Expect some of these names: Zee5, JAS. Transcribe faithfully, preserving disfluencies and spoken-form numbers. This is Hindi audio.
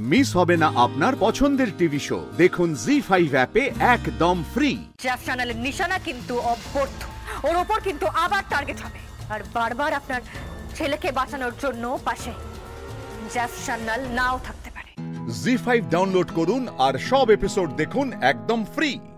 मिस होबे ना आपनार पछंदेर टीवी शो देखुन ज़ी फ़ाइव ऐपे एकदम फ्री। जैस चैनल निशाना किन्तु अभ्यर्थ और ऊपर किन्तु आबार टार्गेट हबे और बार बार आपनार छेलेके बाँचानोर जोन्नो पाशे जैस चैनल नाओ थाकते पारे। ज़ी फ़ाइव डाउनलोड करुन और सब एपिसोड देखुन एकदम फ्री।